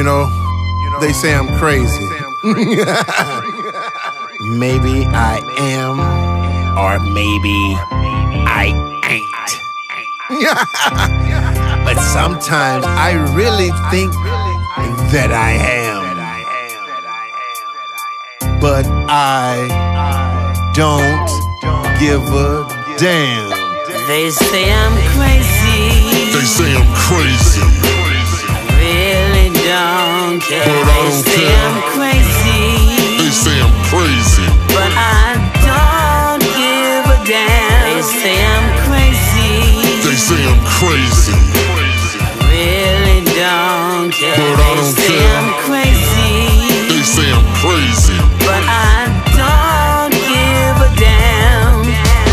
You know, they say I'm crazy. Maybe I am, or maybe I ain't. But sometimes I really think that I am. But I don't give a damn. They say I'm crazy. They say I'm crazy. I really don't care. But I don't care. They say I'm crazy. They say I'm crazy. But I don't give a damn. They say I'm crazy. They say I'm crazy. I really don't care. But I don't care. They say I'm crazy. They say I'm crazy. But I don't give a damn.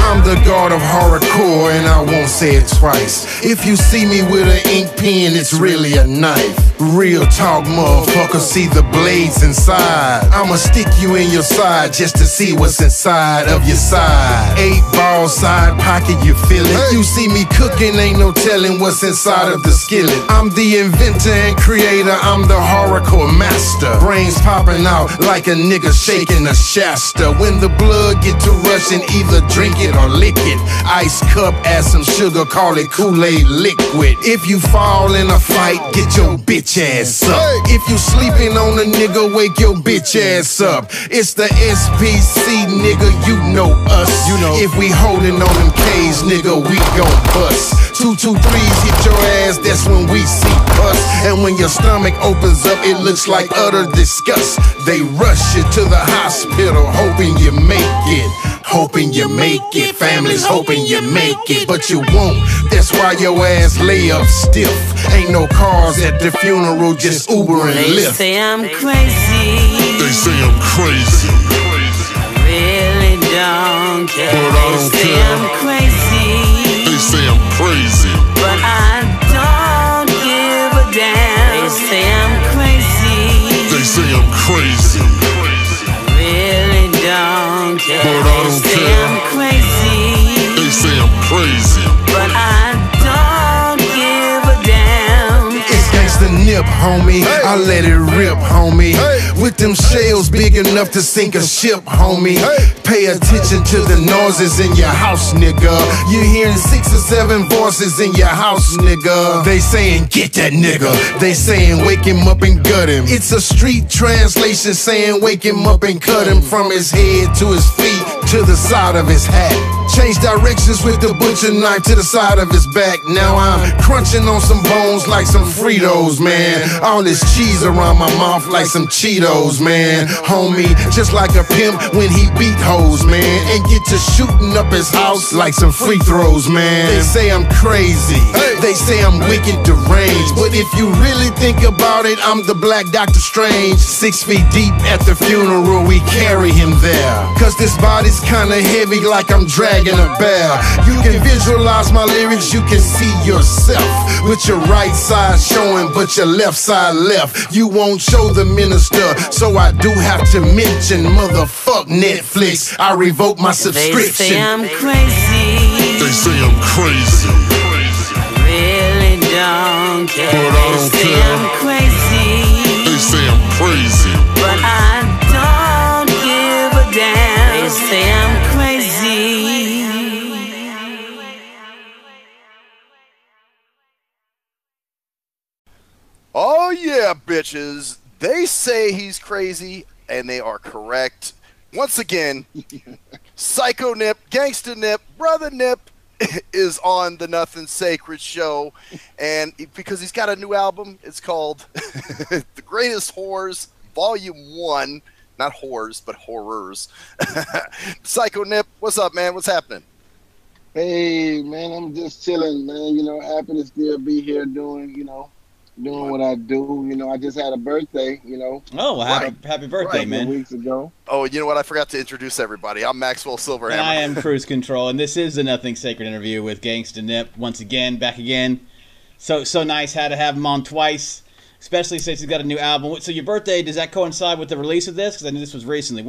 I'm the god of horrorcore and I won't say it twice. If you see me with an ink pen, it's really a knife. Real talk, motherfucker, see the blades inside. I'ma stick you in your side just to see what's inside of your side. 8-ball side pocket, you feel it? You see me cooking, ain't no telling what's inside of the skillet. I'm the inventor and creator, I'm the horrorcore master. Brains popping out like a nigga shaking a Shasta. When the blood get to rushing, either drink it or lick it. Ice cup, add some sugar, call it Kool-Aid liquid. If you fall in a fight, get your bitch ass up. If you sleeping on a nigga, wake your bitch ass up. It's the SPC, nigga, you know us. You know, if we holding on them K's, nigga, we gon' bust. 223s hit your ass, that's when we see us. And when your stomach opens up, it looks like utter disgust. They rush you to the hospital, hoping you make it. Hoping you make it, families hoping you make it, but you won't. That's why your ass lay up stiff. Ain't no cars at the funeral, just Uber and Lyft. They say I'm crazy. They say I'm crazy. I really don't care. But I don't care. They say I'm crazy. They say I'm crazy. But I don't give a damn. They say I'm crazy. They say I'm crazy. I really don't care. But I don't care. Crazy. But I don't give a damn. It's Ganxsta Nip, homie. Hey. I let it rip, homie. Hey. With them shells big enough to sink a ship, homie. Hey. Pay attention to the noises in your house, nigga. You're hearing 6 or 7 voices in your house, nigga. They saying, get that nigga. They saying, wake him up and gut him. It's a street translation saying, wake him up and cut him from his head to his feet to the side of his hat. Change directions with the butcher knife to the side of his back. Now I'm crunching on some bones like some Fritos, man. All this cheese around my mouth like some Cheetos, man. Homie, just like a pimp when he beat hoes, man. And get to shooting up his house like some free throws, man. They say I'm crazy. They say I'm wicked deranged. But if you really think about it, I'm the black Dr. Strange. 6 feet deep at the funeral, we carry him there. Cause this body's kinda heavy like I'm dragging a bear. You can visualize my lyrics, you can see yourself with your right side showing, but your left side left. You won't show the minister, so I do have to mention motherfuck Netflix. I revoke my subscription. They say I'm crazy. They say I'm crazy. I really don't care. But I don't care. They say I'm crazy. They say I'm crazy. But I don't give a damn. They say I'm crazy. Oh yeah, bitches. They say he's crazy, and they are correct. Once again, Psycho Nip, Ganxsta Nip, Brother Nip is on the Nothing Sacred show, and because he's got a new album, it's called The Greatest Horrors Vol. 1. Not whores, but horrors. Psycho Nip, what's up, man? What's happening? Hey, man, I'm just chilling, man. You know, happy to still be here doing, you know, doing what I do. You know, I just had a birthday, you know. Oh, happy birthday, right, man. 2 weeks ago. Oh, you know what? I forgot to introduce everybody. I'm Maxwell Silverhammer. And I am Cruise Control, and this is the Nothing Sacred interview with Ganxsta Nip. Once again, back again. So nice how to have him on twice, especially since he's got a new album. So your birthday, does that coincide with the release of this? Because I knew this was recently.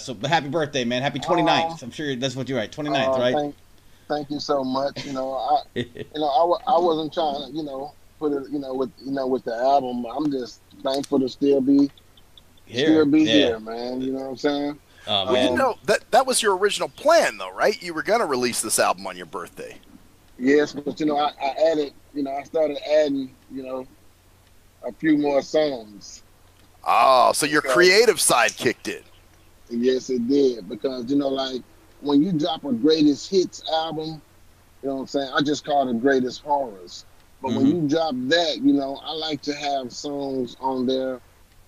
So happy birthday, man. Happy 29th. I'm sure that's what you write. 29th, right? Thank you so much. You know, I wasn't trying to, you know, with the album, I'm just thankful to still be here, man. You know what I'm saying? Well, you know, that was your original plan, though, right? You were gonna release this album on your birthday. Yes, but you know, I added, you know, I started adding, you know, a few more songs. Oh, so your creative side kicked in. Yes, it did, because you know, like when you drop a greatest hits album, you know what I'm saying? I just call it Greatest Horrors. But when you drop that, you know, I like to have songs on there,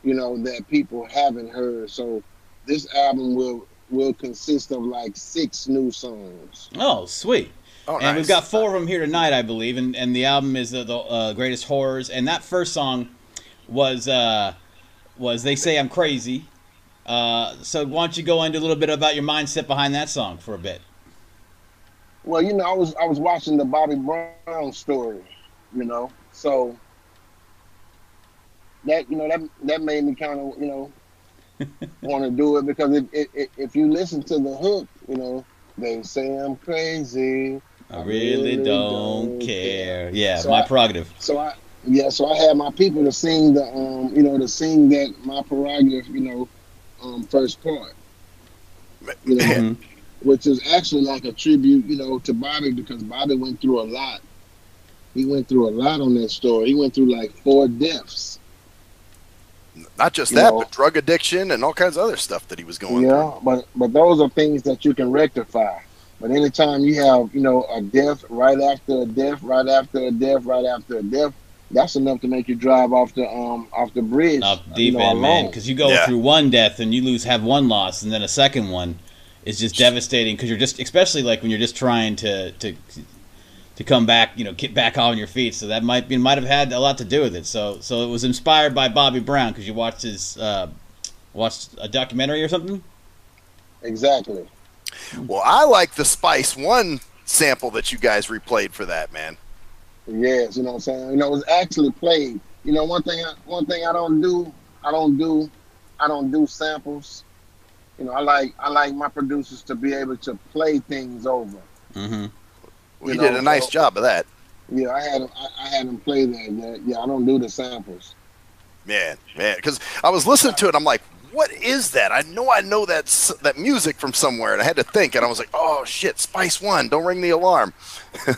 you know, that people haven't heard. So this album will consist of like 6 new songs. Oh, sweet. Oh, and nice. We've got 4 of them here tonight, I believe. And the album is the Greatest Horrors. And that first song was They Say I'm Crazy. So why don't you go into a little bit about your mindset behind that song for a bit? Well, you know, I was watching the Bobby Brown story, you know, so that, you know, that made me kind of, you know, want to do it, because if you listen to the hook, you know, they say I'm crazy. I really don't care. Yeah, so my prerogative. So I had my people to sing the, you know, to sing that my prerogative, you know, first part, you know, which is actually like a tribute, you know, to Bobby, because Bobby went through a lot. He went through a lot on that story. He went through like 4 deaths. Not just that, but drug addiction and all kinds of other stuff that he was going through. Yeah, but those are things that you can rectify. But anytime you have, you know, a death right after a death, right after a death, right after a death, that's enough to make you drive off the bridge. Deep end, man, because you go through one death and you have one loss, and then a second one is just devastating, because you're just, especially like when you're just trying to come back, you know, get back on your feet. So that might have had a lot to do with it. So it was inspired by Bobby Brown, because you watched his watched a documentary or something. Exactly. Well, I like the Spice One sample that you guys replayed for that, man. Yes, you know what I'm saying. You know, it was actually played. You know, one thing I don't do samples. You know, I like my producers to be able to play things over. Mm-hmm. You did a nice job of that. Yeah, I had him play that. Yeah, I don't do the samples. Man, because I was listening to it, I'm like, what is that? I know that music from somewhere, and I had to think, and I was like, oh shit, Spice One, don't ring the alarm.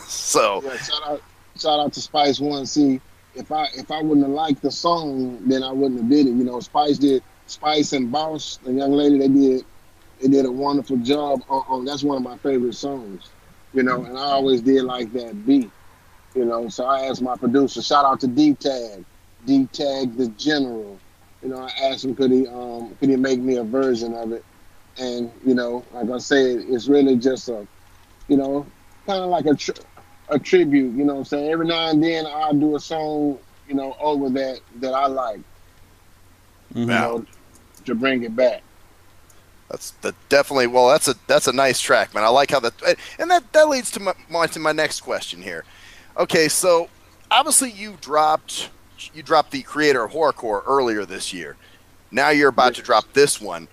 So yeah, shout out to Spice One. See, if I wouldn't have liked the song, then I wouldn't have did it. You know, Spice and Boss, the young lady, they did a wonderful job on that's one of my favorite songs. You know, and I always did like that beat, you know, so I asked my producer, shout out to D-Tag the General, you know, I asked him, could he make me a version of it? And, you know, like I said, it's really just a, you know, kind of like a tribute, you know what I'm saying? Every now and then I'll do a song, you know, over that I like, you know, to bring it back. That's a nice track, man. I like how that leads to my next question here. Okay, so obviously you dropped the creator of Horrorcore earlier this year. Now you're about to drop this one.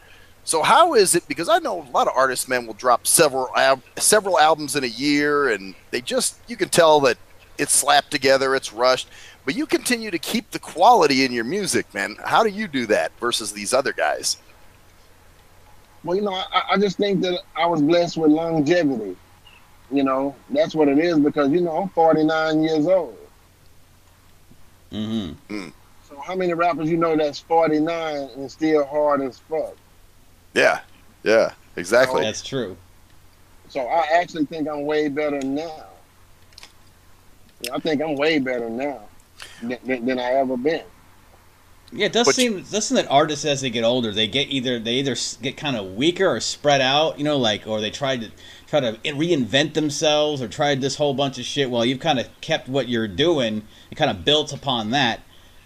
So how is it? Because I know a lot of artists, man, will drop several albums in a year, and they just, you can tell that it's slapped together, it's rushed. But you continue to keep the quality in your music, man. How do you do that versus these other guys? Well, you know, I just think that I was blessed with longevity. You know, that's what it is, because, you know, I'm 49 years old. So how many rappers you know that's 49 and still hard as fuck? Yeah, exactly. So, that's true. So I actually think I'm way better now. I think I'm way better now than I ever been. Yeah, it does seem that artists, as they get older, they either get kind of weaker or spread out, you know, like, or they try to reinvent themselves or try this whole bunch of shit. Well, you've kind of kept what you're doing and kind of built upon that,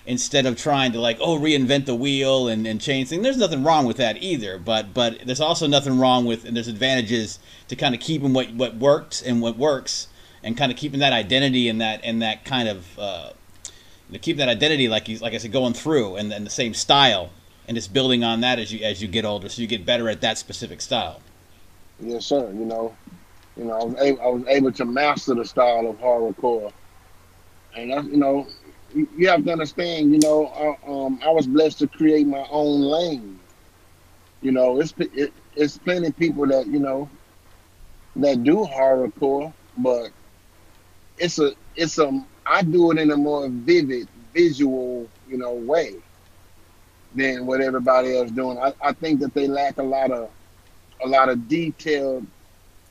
instead of trying to, like, reinvent the wheel and change things. There's nothing wrong with that either, but there's also nothing wrong with, and there's advantages to kind of keeping what worked and what works, and kind of keeping that identity and that kind of. To keep that identity, like I said, going through and the same style, and just building on that as you get older, so you get better at that specific style. Yes, sir. You know, I was able to master the style of horrorcore, and I, you know, you have to understand, you know, I was blessed to create my own lane. You know, it's plenty of people that, you know, that do horrorcore, but I do it in a more vivid, visual, you know, way than what everybody else doing. I think that they lack a lot of detailed,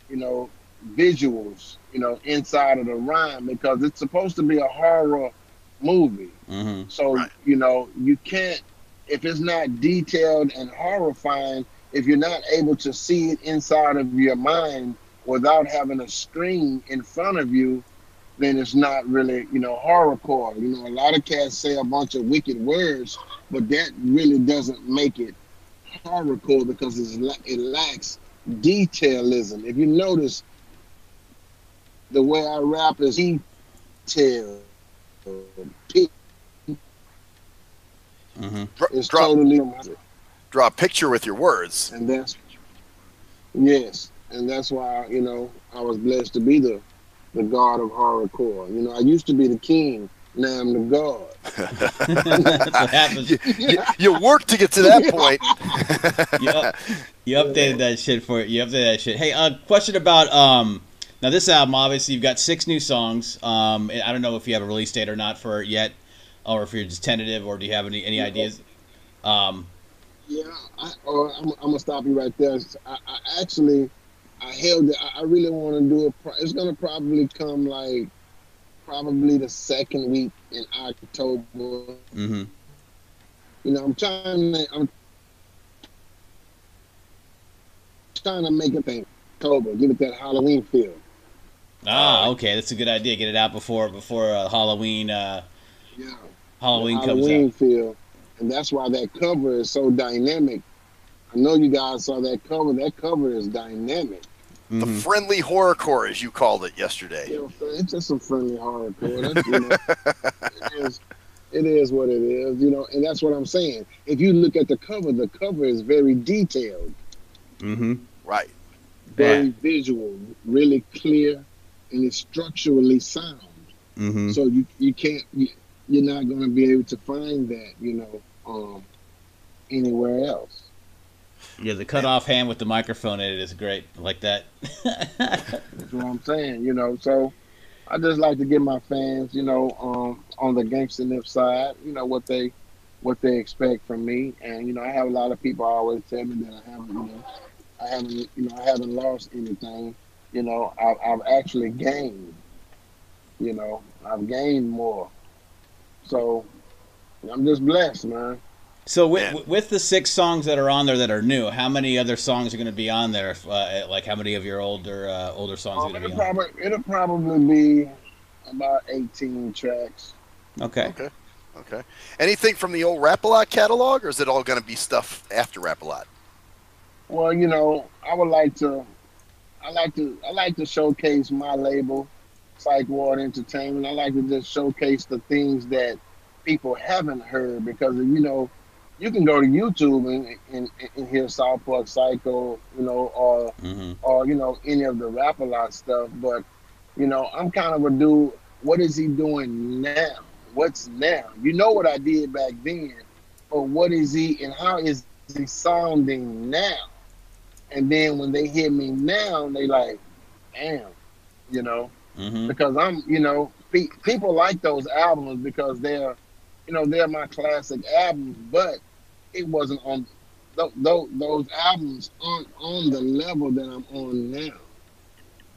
you know, visuals, you know, inside of the rhyme, because it's supposed to be a horror movie. Mm-hmm. So, right. You know, you can't, if it's not detailed and horrifying, if you're not able to see it inside of your mind without having a screen in front of you, then it's not really, you know, horrorcore. You know, a lot of cats say a bunch of wicked words, but that really doesn't make it horrorcore, because it lacks detailism. If you notice, the way I rap is detailed. Mm-hmm. It's totally draw a picture with your words. And that's, yes, and that's why, you know, I was blessed to be the god of horrorcore. You know, I used to be the king, now I'm the god. That's what happens. You worked to get to that point. You updated that shit for it. You updated that shit. Hey, question about now this album. Obviously, you've got 6 new songs. I don't know if you have a release date or not for it yet, or if you're just tentative, or do you have any ideas? I'm gonna stop you right there. I actually, I held it. I really want to do it. It's gonna probably come like, probably the second week in October. Mm-hmm. You know, I'm trying to make it in October. Give it that Halloween feel. Ah, okay, that's a good idea. Get it out before Halloween. Yeah, Halloween comes out. Halloween feel, and that's why that cover is so dynamic. I know you guys saw that cover. That cover is dynamic. Mm-hmm. The friendly horrorcore, as you called it yesterday. You know, it's just a friendly horrorcore. You know, it is what it is, you know, and that's what I'm saying. If you look at the cover is very detailed. Mm-hmm. Right. Very visual, really clear, and it's structurally sound. Mm-hmm. So you can't, you're not going to be able to find that, you know, anywhere else. Yeah, the cut-off hand with the microphone in it is great. I like that. That's what I'm saying, you know. So I just like to give my fans, you know, on the Ganxsta Nip side, you know, what they expect from me. And, you know, I have a lot of people always tell me that I haven't lost anything. You know, I've actually gained. You know, I've gained more. So I'm just blessed, man. So with the 6 songs that are on there that are new, how many other songs are going to be on there? Like how many of your older songs are going to be on there? It'll probably be about 18 tracks. Okay. Okay. Anything from the old Rap-A-Lot catalog, or is it all going to be stuff after Rap-A-Lot? Well, you know, I like to showcase my label, Psych Ward Entertainment. I like to just showcase the things that people haven't heard, because, you know, you can go to YouTube and hear South Park Psycho, you know, or mm-hmm. or, you know, any of the Rap-A-Lot stuff. But, you know, I'm kind of a dude. What is he doing now? What's now? You know what I did back then, but what is he and how is he sounding now? And then when they hear me now, they like, damn, you know, mm-hmm. because I'm, you know, people like those albums because they're, you know, they're my classic albums, but it wasn't on those albums aren't on the level that I'm on now.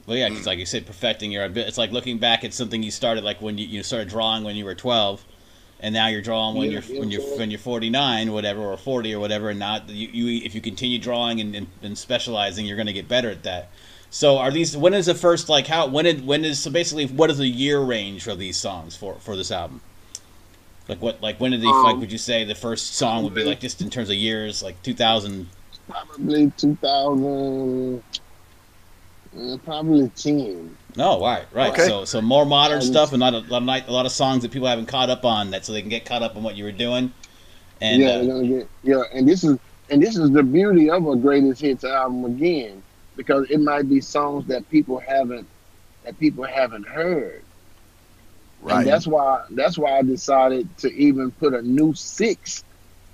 Well, yeah, it's like you said, perfecting your ability. It's like looking back at something you started, like when you started drawing when you were 12, and now you're drawing when you're 49, whatever, or 40 or whatever. And not you if you continue drawing and specializing, you're going to get better at that. So are these? When is the first like how? When is so basically? What is the year range for these songs for this album? Like what? Like when did they? Like would you say the first song would be like just in terms of years? Like 2000? Probably 2000. Probably 10. No, oh, right. Okay. So more modern stuff and not a lot of songs that people haven't caught up on that, so they can get caught up on what you were doing. And yeah, and this is the beauty of a greatest hits album again, because it might be songs that people haven't heard. Right. And that's why I decided to even put a new six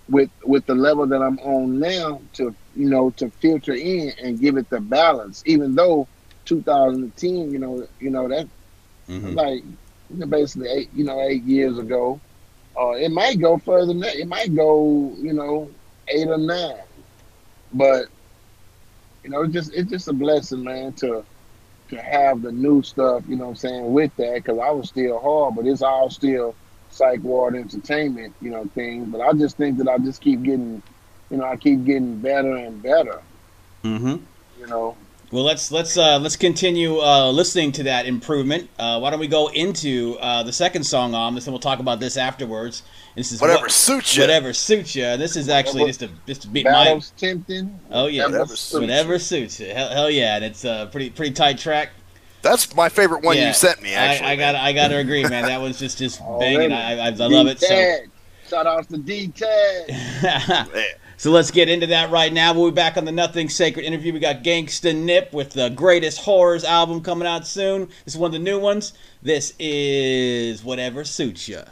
with the level that I'm on now to, you know, to filter in and give it the balance. Even though 2010, you know that like basically eight years ago. It might go further than that. It might go, 8 or 9. But it's just a blessing, man, to have the new stuff, with that, because I was still hard, but it's all still Psych Ward Entertainment, things. But I just think that I just keep getting, I keep getting better and better. Well, let's continue listening to that improvement. Why don't we go into the second song on this, and we'll talk about this afterwards. This is Whatever Suits You. This is actually just to beat my... tempting. Oh yeah, Whatever Suits You. Hell yeah, and it's a pretty tight track. That's my favorite one you sent me. Actually, I gotta agree, man. That one's just banging. I love it. So shout out to D-Tag. So let's get into that right now. We'll be back on the Nothing Sacred interview. We got Ganxsta Nip with the Greatest Horrors album coming out soon. This is one of the new ones. This is Whatever Suits You.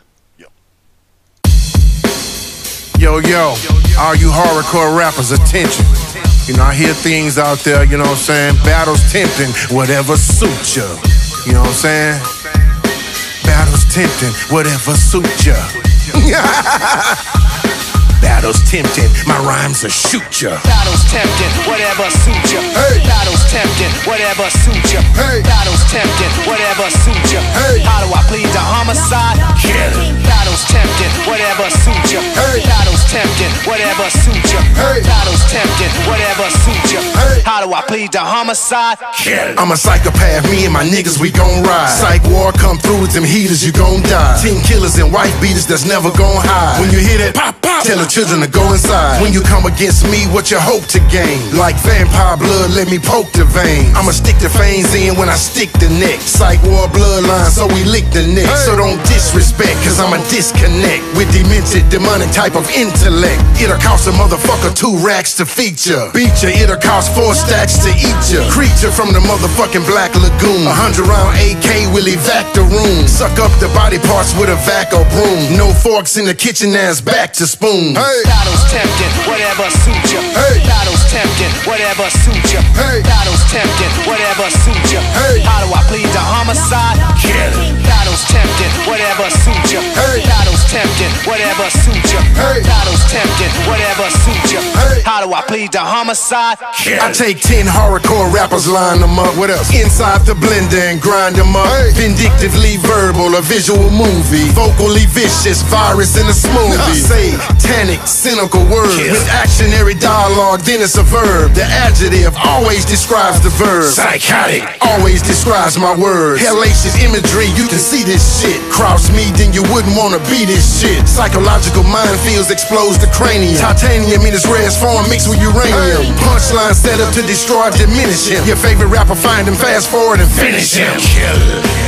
Yo, all you horrorcore rappers, attention. I hear things out there, battles tempting, whatever suits ya. Battles tempting, whatever suits ya. Battles tempting, my rhymes will shoot ya. Battles tempting, whatever suits ya. Hey. Battles tempting, whatever suits ya. Hey. Battles tempting, whatever suits ya. Hey. How do I plead the homicide? Kill. Battles tempting, whatever suits ya. Hey. Battles tempting, whatever suits ya. Hey. Battles tempting, whatever suits ya. Hey. How do I plead the homicide? Kill. I'm a psychopath, me and my niggas, we gon' ride. Psych war come through with them heaters, you gon' die. Team killers and wife beaters that's never gon' hide. When you hear that pop, pop, tell the children to go inside. When you come against me, what you hope to gain? Like vampire blood, let me poke the vein. I'ma stick the veins in when I stick the neck. Psych war bloodline, so we lick the neck. Hey. So don't disrespect, cause I'm a disconnect with demented, demonic type of intellect. It'll cost a motherfucker 2 racks to feature. Beat ya, it'll cost 4 stacks to eat ya. Creature from the motherfucking Black Lagoon. 100 round AK will evac the room. Suck up the body parts with a vac or broom. No forks in the kitchen, now it's back to spoon. Hey. Battles tempting, whatever suits ya. Hey. Battles tempting, whatever suits ya. Hey. Battles tempting, whatever suits ya. Hey. How do I plead the homicide? Kill. Battles tempting, whatever suits ya. Hey. Battles tempting, whatever suits ya. Hey. Battles tempting, whatever suits ya. Hey. How do I plead the homicide? Kill. I take 10 horrorcore rappers, line them up. What else? Inside the blender and grind them up. Hey. Vindictively verbal, a visual movie. Vocally vicious, virus in a smoothie. Say tannic, cynical words. Kill. With actionary dialogue, then it's a verb. The adjective always describes the verb. Psychotic always describes my words. Hellacious imagery, you can see this shit. Cross me, then you wouldn't wanna be this shit. Psychological minefields explodes the cranium. Titanium in its rarest form mixed with uranium. Punchline set up to destroy, diminish him. Your favorite rapper, find him, fast forward and finish him. Kill.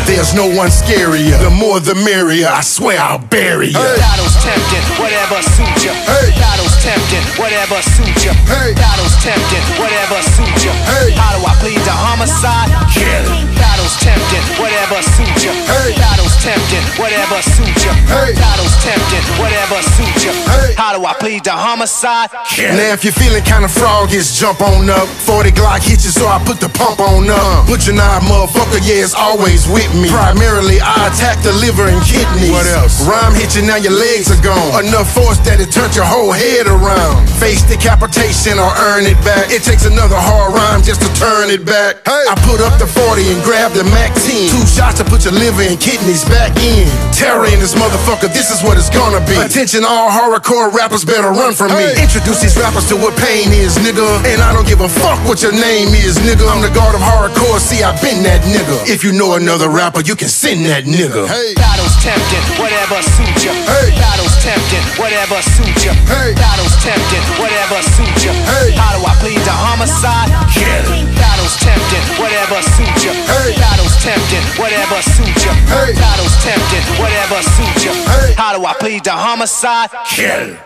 There's no one scarier. The more the merrier, I swear I'll bury ya. Battles tempting, whatever suits ya. Hey. Battles tempting, whatever suits ya. Hey. Battles tempting, whatever suits ya. Hey. How do I plead the homicide? Kill. Battles tempting, whatever suits ya. Hey. Battles tempting, whatever suits ya. Hey. Battles tempting, whatever suits ya. Hey. How do I plead the homicide? Kill. Now if you're feeling kinda froggish, jump on up. 40 Glock hit you, so I put the pump on up. Butcher knife, motherfucker, yeah, it's always with me. Primarily, I attack the liver and kidneys. What else? Rhyme hit you, now your legs are gone. Enough force that it turns your whole head around. Face decapitation or earn it back. It takes another hard rhyme just to turn it back. Hey. I put up the 40 and grab the MAC-10. 2 shots to put your liver and kidneys back in. Terror in this motherfucker, this is what it's gonna be. Attention, all horrorcore rappers better run from me. Introduce these rappers to what pain is, nigga. And I don't give a fuck what your name is, nigga. I'm the guard of horrorcore, see I've been that nigga. If you know another rapper, you can send that nigga. Hey. Battles tempting, whatever suits ya. Hey. Battles tempting, whatever suits ya. Hey. Battles tempting, whatever suits ya. Hey. How do I plead the homicide? Kill. Battles tempting, whatever suits ya. Hey. Battles tempting, whatever suits ya. Hey. Battles tempting, whatever suits ya. Hey. How do I plead the homicide? Kill.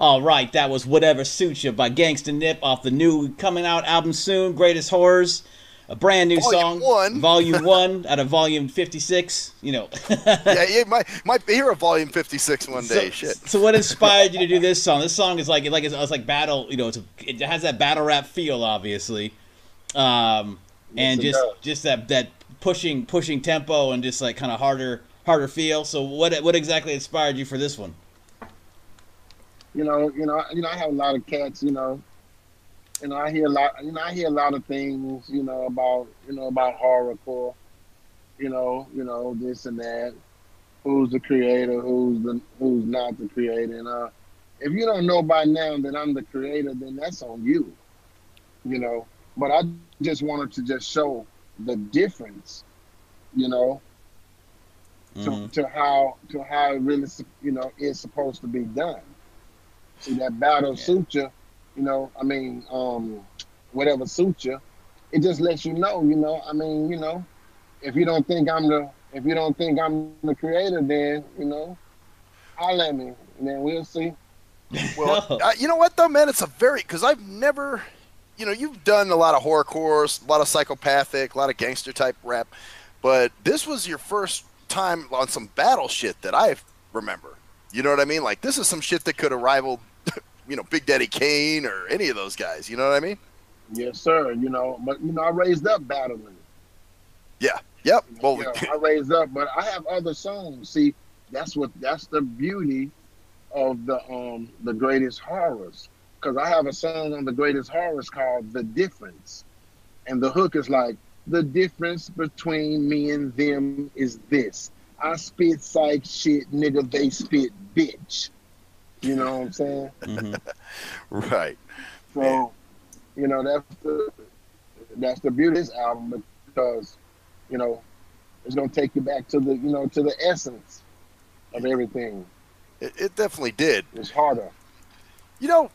All right, that was Whatever Suits You by Ganxsta Nip off the new coming out album soon, Greatest Horrors. a brand new song. Volume 1 out of Volume 56, you know. Yeah, you might hear a Volume 56 one day, shit. So what inspired you to do this song? This song is like battle, you know, it has that battle rap feel, obviously. And just that pushing tempo and just like kind of harder feel. So what exactly inspired you for this one? You know, I have a lot of cats, you know. And I hear a lot, of things, about horrorcore, you know, this and that, who's the creator, who's not the creator. And if you don't know by now that I'm the creator, then that's on you, you know. But I just wanted to just show the difference, you know, to how it really, you know, is supposed to be done. See, that battle suture. You know, I mean, whatever suits you, it just lets you know, you know, I mean, you know, if you don't think I'm the creator, then, you know, holler at me, and then we'll see. Well, you know what, though, man, it's a very, because I've never, you know, you've done a lot of horrorcore, a lot of psychopathic, a lot of gangster type rap, but this was your first time on some battle shit that I remember. You know what I mean? Like, this is some shit that could have rivaled, you know, Big Daddy Kane or any of those guys, you know what I mean? Yes, sir, you know, but, you know, I raised up battling. Yeah, yep. You know, well, yeah, I raised up, but I have other songs. See, that's the beauty of the Greatest Horrors, because I have a song on the Greatest Horrors called The Difference, and the hook is like, the difference between me and them is this. I spit psych shit, nigga, they spit bitch. You know what I'm saying? Mm-hmm. Right. So, man, you know, that's the beauty of this album, because, you know, it's gonna take you back to the, you know, to the essence of everything. It definitely did. It's harder. You know,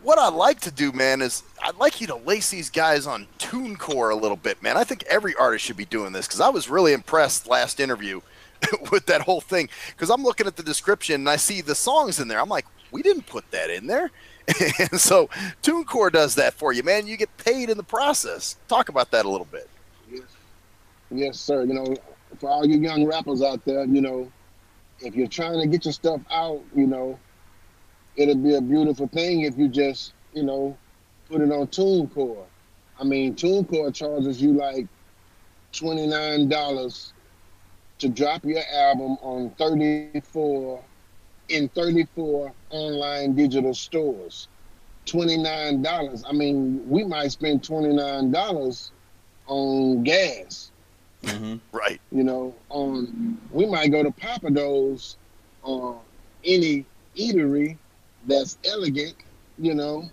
what I like to do, man, is I'd like you to lace these guys on TuneCore a little bit, man. I think every artist should be doing this, because I was really impressed last interview with that whole thing, because I'm looking at the description and I see the songs in there. I'm like, we didn't put that in there. And so TuneCore does that for you, man. You get paid in the process. Talk about that a little bit. Yes, yes, sir. You know, for all you young rappers out there, you know, if you're trying to get your stuff out, you know, it'll be a beautiful thing if you just, you know, put it on TuneCore. I mean, TuneCore charges you like $29 to drop your album on 34 online digital stores. $29. I mean, we might spend $29 on gas. Mm-hmm. Right. You know, we might go to Papa Do's or any eatery that's elegant, you know,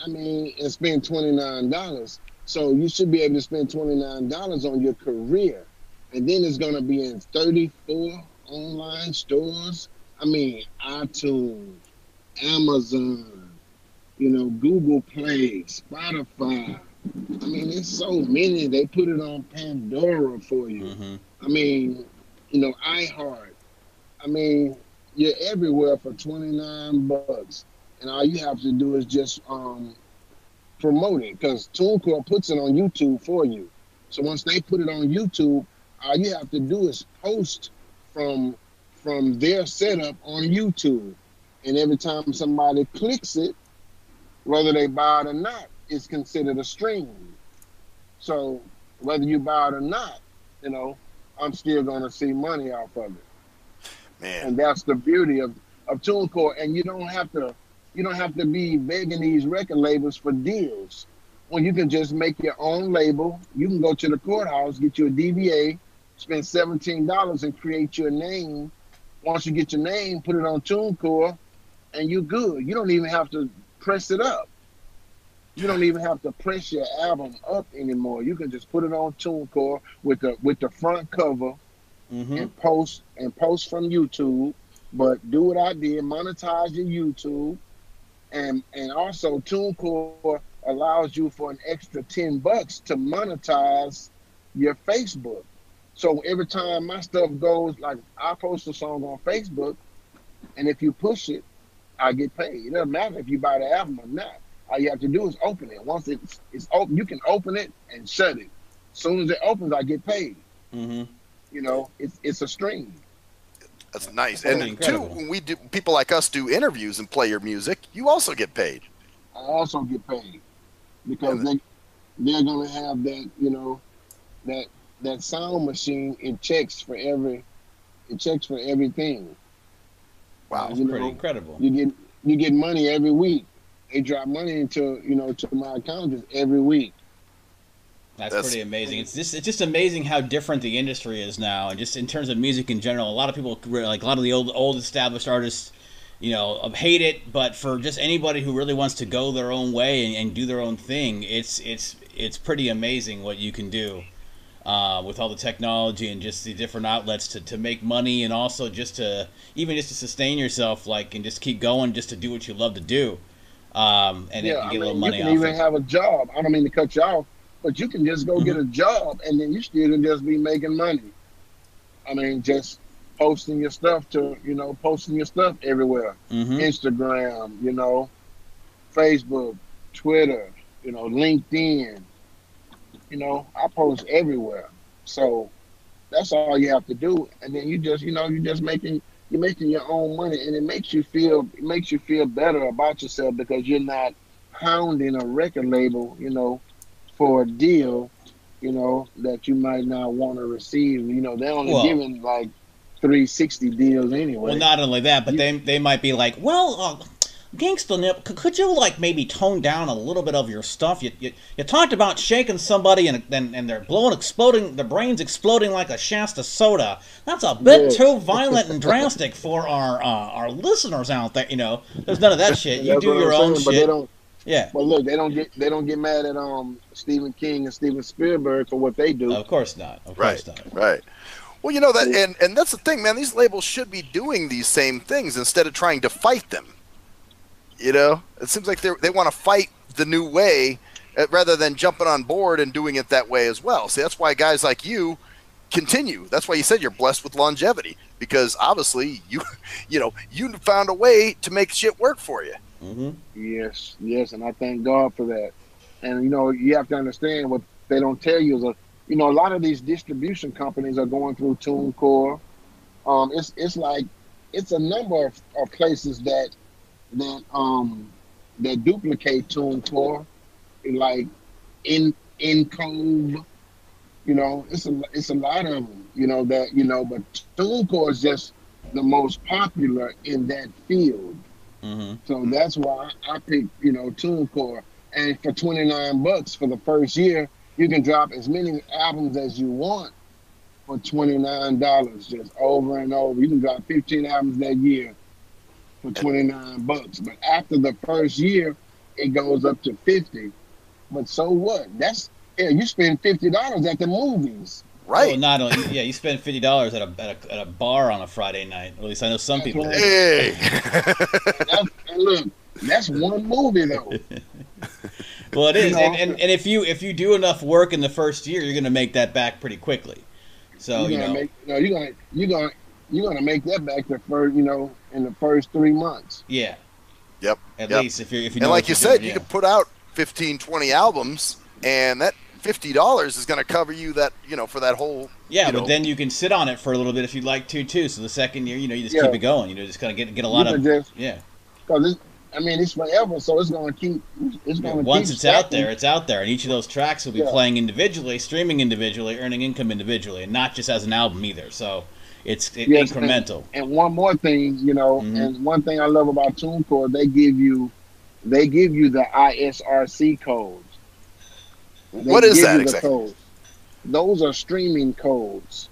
I mean, and spend $29. So you should be able to spend $29 on your career. And then it's going to be in 34 online stores. I mean, iTunes, Amazon, you know, Google Play, Spotify. I mean, there's so many. They put it on Pandora for you. Mm-hmm. I mean, you know, iHeart. I mean, you're everywhere for $29. And all you have to do is just promote it, because TuneCore puts it on YouTube for you. So once they put it on YouTube, all you have to do is post from their setup on YouTube. And every time somebody clicks it, whether they buy it or not, it's considered a stream. So whether you buy it or not, you know, I'm still going to see money off of it. Man. And that's the beauty of TuneCore. And you don't have to be begging these record labels for deals. When you can just make your own label, you can go to the courthouse, get you a DBA, spend $17 and create your name. Once you get your name, put it on TuneCore, and you're good. You don't even have to press it up. You don't even have to press your album up anymore. You can just put it on TuneCore with the front cover, mm-hmm, and post from YouTube. But do what I did, monetize your YouTube, and also TuneCore allows you for an extra $10 to monetize your Facebook. So every time my stuff goes, like, I post a song on Facebook, and if you push it, I get paid. It doesn't matter if you buy the album or not. All you have to do is open it. Once it's open, you can open it and shut it. soon as it opens, I get paid. Mm-hmm. You know, it's a stream. That's nice. And incredible. Too, when we do, people like us do interviews and play your music, you also get paid. I also get paid because they're gonna have that, you know, that sound machine. It checks for everything. Wow, that's pretty incredible. You get money every week. They drop money into my account every week. That's pretty amazing. It's just amazing how different the industry is now, and just in terms of music in general. A lot of people, like a lot of the old established artists, you know, hate it. But for just anybody who really wants to go their own way and do their own thing, it's pretty amazing what you can do with all the technology and just the different outlets to make money, and also just to sustain yourself, like, and just keep going, just to do what you love to do. You can even have a job. I don't mean to cut you off. But you can just go get a job, and then you still can just be making money. I mean, just posting your stuff everywhere. Mm-hmm. Instagram, you know, Facebook, Twitter, you know, LinkedIn. You know, I post everywhere. So that's all you have to do. And then you're making your own money, and it makes you feel better about yourself because you're not hounding a record label, you know, for a deal, you know, that you might not want to receive. You know, they're only giving like 360 deals anyway. Well, not only that, but they might be like, Ganxsta Nip, could you like maybe tone down a little bit of your stuff? You talked about shaking somebody and they're their brains exploding like a Shasta soda. That's a bit too violent and drastic for our listeners out there. You know, there's none of that shit. You do your own shit. But they don't. Yeah. But look, they don't get mad at Stephen King and Steven Spielberg for what they do. Of course not. Right. Well, you know that, and that's the thing, man. These labels should be doing these same things instead of trying to fight them. You know, it seems like they want to fight the new way rather than jumping on board and doing it that way as well. See, that's why guys like you continue. That's why you said you're blessed with longevity, because obviously you found a way to make shit work for you. Mm-hmm. Yes, and I thank God for that. And you know, you have to understand what they don't tell you is a lot of these distribution companies are going through TuneCore. It's a number of places that duplicate TuneCore, like Encode. You know, it's a lot of them. You know that but TuneCore is just the most popular in that field. Mm-hmm. So that's why I picked, you know, TuneCore. And for $29 for the first year, you can drop as many albums as you want for $29, just over and over. You can drop 15 albums that year for $29. But after the first year, it goes up to 50. But so what? You spend $50 at the movies. Right. Well, not only, you spend $50 at a bar on a Friday night. At least I know some people. Right. Hey. Look, that's one movie though. Well, it is, you know? and if you do enough work in the first year, you're gonna make that back pretty quickly. So you're gonna make that back in the first 3 months. Yeah. Yep. At least if you know, and like you said, you can put out 15, 20 albums, and that $50 is going to cover you that, you know, for that whole. Yeah, but then you can sit on it for a little bit if you'd like to too. So the second year, you know, you just keep it going. You know, just kind of get a lot of because it's forever, so it's going to keep. It's going to once keep it's stacking. Out there, it's out there, and each of those tracks will be playing individually, streaming individually, earning income individually, and not just as an album either. So it's incremental. And one more thing, you know, and one thing I love about TuneCore, they give you the ISRC code. What is that exactly? Codes. Those are streaming codes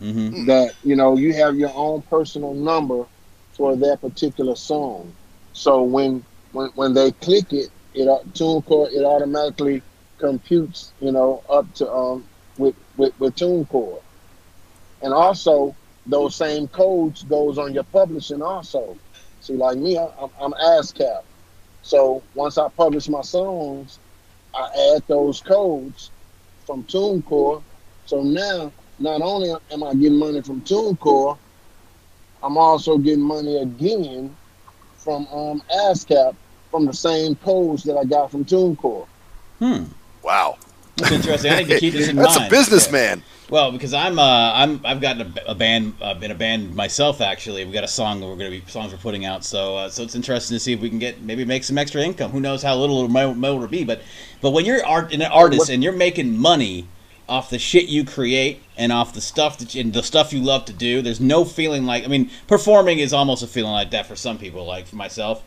that, you know, you have your own personal number for that particular song. So when they click it, TuneCore, it automatically computes, you know, up to with TuneCore. And also, those same codes goes on your publishing also. See, like me, I'm ASCAP. So once I publish my songs, I add those codes from TuneCore. So now, not only am I getting money from TuneCore, I'm also getting money again from ASCAP from the same codes that I got from TuneCore. Wow. It's interesting. I need to keep this in mind. That's a businessman. Well, because I've gotten a band, in a band myself. Actually, we got a song that songs we're putting out. So, so it's interesting to see if we can maybe make some extra income. Who knows how little it might be, but when you're an artist and you're making money off the shit you create and off the stuff and the stuff you love to do, there's no feeling like, I mean, performing is almost a feeling like that for some people, like for myself.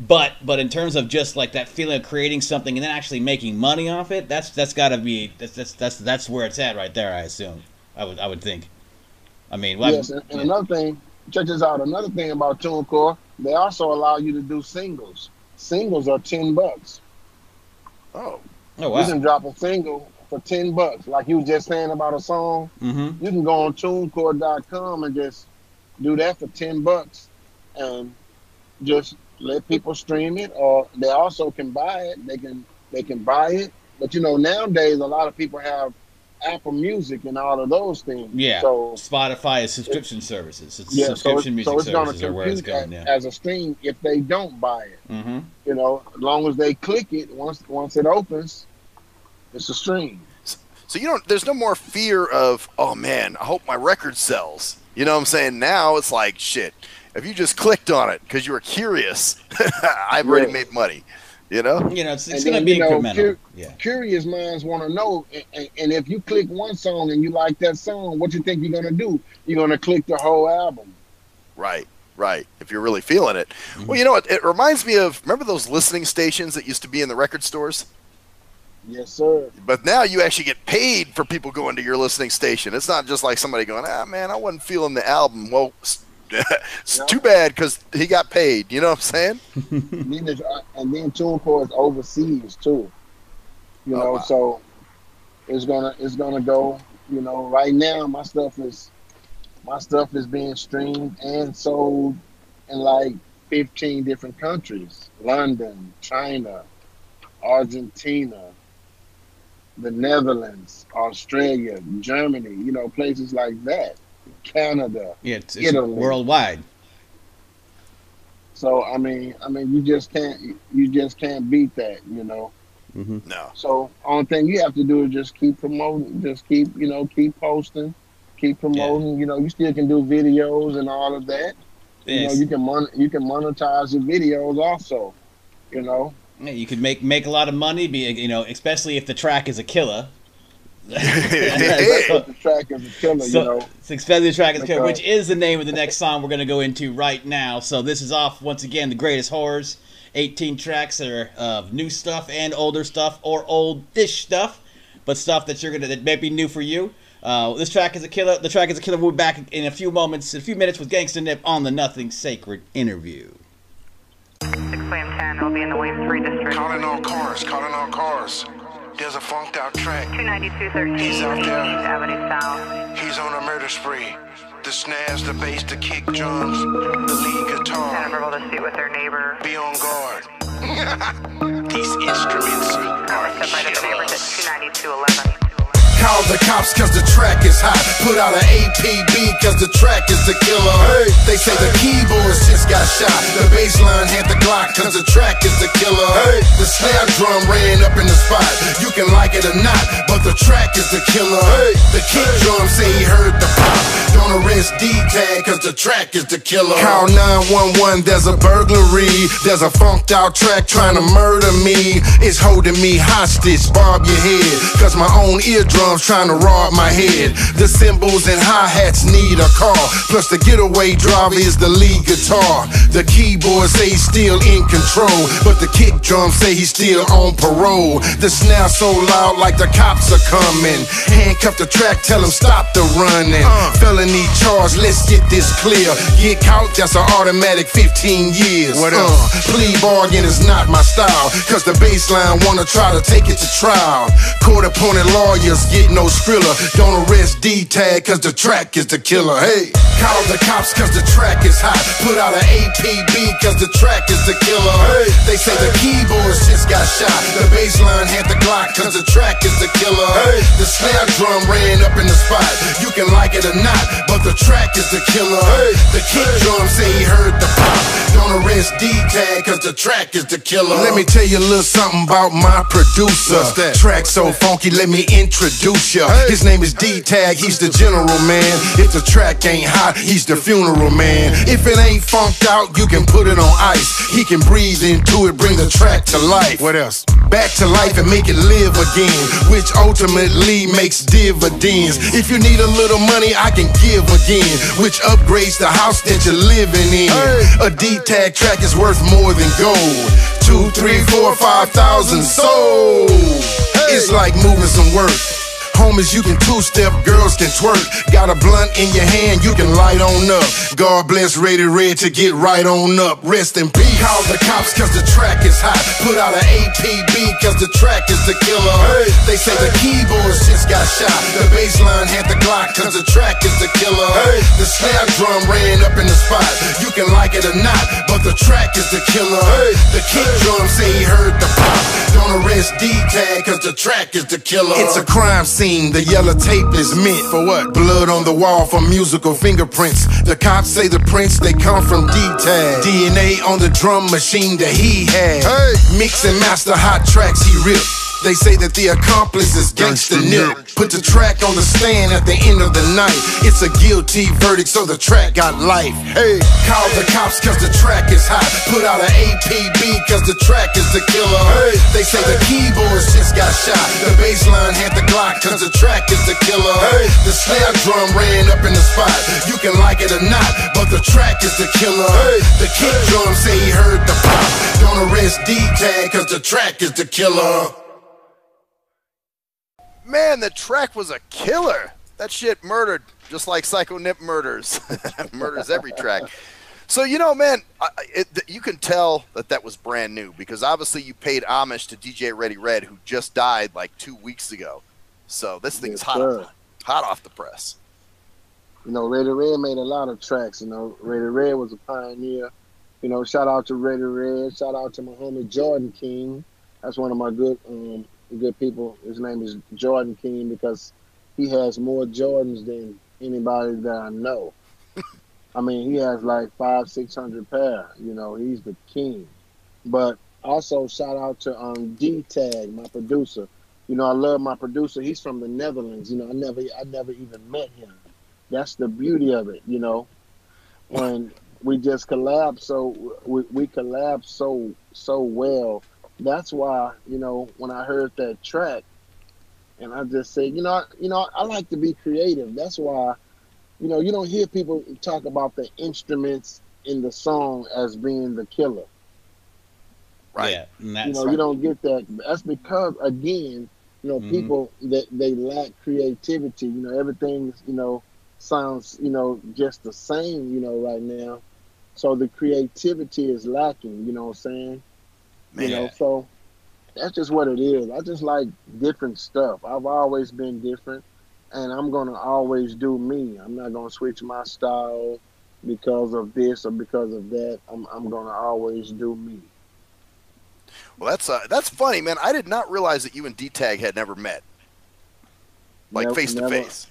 But in terms of just like that feeling of creating something and then actually making money off it, that's where it's at right there. I assume. I would think. I mean, well, yes, and another thing, check this out. Another thing about TuneCore, they also allow you to do singles. Singles are $10. Oh wow! You can drop a single for $10, like you were just saying about a song. Mm-hmm. You can go on TuneCore.com and just do that for $10 and just let people stream it, or they also can buy it. They can buy it. But you know, nowadays a lot of people have Apple Music and all of those things. Yeah. So Spotify is subscription services. It's subscription music services are where it's going. Yeah. As a stream, if they don't buy it, mm-hmm. you know, as long as they click it once it opens, it's a stream. So you don't. There's no more fear of, oh man, I hope my record sells. You know what I'm saying? Now it's like shit. If you just clicked on it because you were curious, I've already made money, you know? You know, it's going to be incremental. Curious minds want to know, and if you click one song and you like that song, what you think you're going to do? You're going to click the whole album. Right, if you're really feeling it. Mm-hmm. Well, you know what? It reminds me of, remember those listening stations that used to be in the record stores? Yes, sir. But now you actually get paid for people going to your listening station. It's not just like somebody going, ah, man, I wasn't feeling the album. Well, it's too bad because he got paid. You know what I'm saying? And then TuneCore is overseas too. You know, wow. So it's gonna go. You know, right now my stuff is being streamed and sold in like 15 different countries: London, China, Argentina, the Netherlands, Australia, Germany. You know, places like that. Canada, yeah, it's worldwide. So I mean, you just can't beat that, you know. Mm-hmm. No. So only thing you have to do is just keep promoting, keep posting, keep promoting. Yeah. You know, you still can do videos and all of that. Yes. You know, you can monetize your videos also. You know. Yeah, you could make a lot of money. Especially if the track is a killer. The track is the killer, so, you know. The track is the killer, which is the name of the next song we're going to go into right now. So this is off once again the Greatest Horrors. 18 tracks that are of new stuff and older stuff, or old-ish stuff, but stuff that may be new for you. This track is a killer. The track is a killer. We'll be back in a few minutes with Ganxsta Nip on the Nothing Sacred interview. 6 Lamb 10. I'll be in the Wayne 3 district. Calling all cars. There's a funked out track. 292.13. He's out there. Avenue South. He's on a murder spree. The snares, the bass, the kick drums, the lead guitar. Kind of able to see with their neighbor. Be on guard. These instruments are killers. Call the cops cause the track is hot. Put out an APB cause the track is the killer. Hey. They say the keyboards just got shot. The bassline had the Glock cause the track is the killer. Hey. The snare drum ran up in the spot. You can like it or not, but the track is the killer. Hey. The kick drum say he heard the pop. Don't arrest D-Tag cause the track is the killer. Call 911, there's a burglary. There's a funked out track trying to murder me. It's holding me hostage, bob your head. Cause my own eardrum trying to rob my head. The cymbals and hi-hats need a car. Plus the getaway driver is the lead guitar. The keyboard say he's still in control, but the kick drum say he's still on parole. The snare so loud like the cops are coming. Handcuff the track, tell him stop the running. Felony charge, let's get this clear. Get caught, that's an automatic 15 years. What up? Plea bargain is not my style, cause the baseline wanna try to take it to trial. Court appointed lawyers get no thriller. Don't arrest D-Tag cause the track is the killer. Hey. Call the cops cause the track is hot. Put out an APB cause the track is the killer. They say the keyboard shit got shot. The bass line had the Glock cause the track is the killer. The snare drum ran up in the spot. You can like it or not, but the track is the killer. The kick drum say he heard the pop. Don't arrest D-Tag cause the track is the killer. Let me tell you a little something about my producer. Track so funky, let me introduce ya. His name is D-Tag, he's the general man. If the track ain't hot, he's the funeral man. If it ain't funked out, you can put it on ice. He can breathe into it, bring the track to life. What else? Back to life and make it live again, which ultimately makes dividends. If you need a little money, I can give again, which upgrades the house that you're living in. A D-Tag track is worth more than gold. 2, 3, 4, 5,000 sold. It's like moving some work. Homies, you can two-step, girls can twerk. Got a blunt in your hand, you can light on up. God bless Ready Red to get right on up. Rest in peace. Call the cops cause the track is hot. Put out an APB cause the track is the killer. They say the keyboard shit got shot. The bass line had the Glock cause the track is the killer. The snare drum ran up in the spot. You can like it or not, but the track is the killer. The kick drum say he heard the pop. Don't arrest D-Tag cause the track is the killer. It's a crime scene. The yellow tape is meant for what? Blood on the wall for musical fingerprints. The cops say the prints, they come from D-Tag. DNA on the drum machine that he had. Mix and master hot tracks he ripped. They say that the accomplice is Ganxsta Nip. Put the track on the stand at the end of the night. It's a guilty verdict, so the track got life. Call the cops cause the track is hot. Put out an APB cause the track is the killer. They say the keyboard shit got shot. The bass line had the Glock cause the track is the killer. The snare drum ran up in the spot. You can like it or not, but the track is the killer. The kick drum say he heard the pop. Don't arrest D-Tag cause the track is the killer. Man, the track was a killer. That shit murdered, just like Psycho Nip murders. Murders every track. So, you know, man, you can tell that that was brand new because obviously you paid homage to DJ Ready Red, who just died like 2 weeks ago. So this thing is hot off the press. You know, Ready Red made a lot of tracks. You know, Ready Red was a pioneer. You know, shout out to Ready Red. Shout out to my homie Jordan King. That's one of my good people. His name is Jordan King because he has more Jordans than anybody that I know. I mean, he has like 500-600 pair. You know, he's the king. But also shout out to D-Tag, my producer. You know, I love my producer. He's from the Netherlands. You know, I never even met him. That's the beauty of it. You know, when we just collab, so we collab so well. That's why, you know, when I heard that track, and I just said, you know, I like to be creative. That's why, you know, you don't hear people talk about the instruments in the song as being the killer. Right. Yeah, and that's, you know, you don't get that. That's because, again, you know, people, they lack creativity. You know, everything, you know, sounds, you know, just the same, you know, right now. So the creativity is lacking, you know what I'm saying? Man. You know, so that's just what it is. I just like different stuff. I've always been different, and I'm going to always do me. I'm not going to switch my style because of this or because of that. I'm going to always do me. Well, that's funny, man. I did not realize that you and D-Tag had never met, like face to face.